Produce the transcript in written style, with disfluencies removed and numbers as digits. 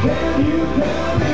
Can you tell me?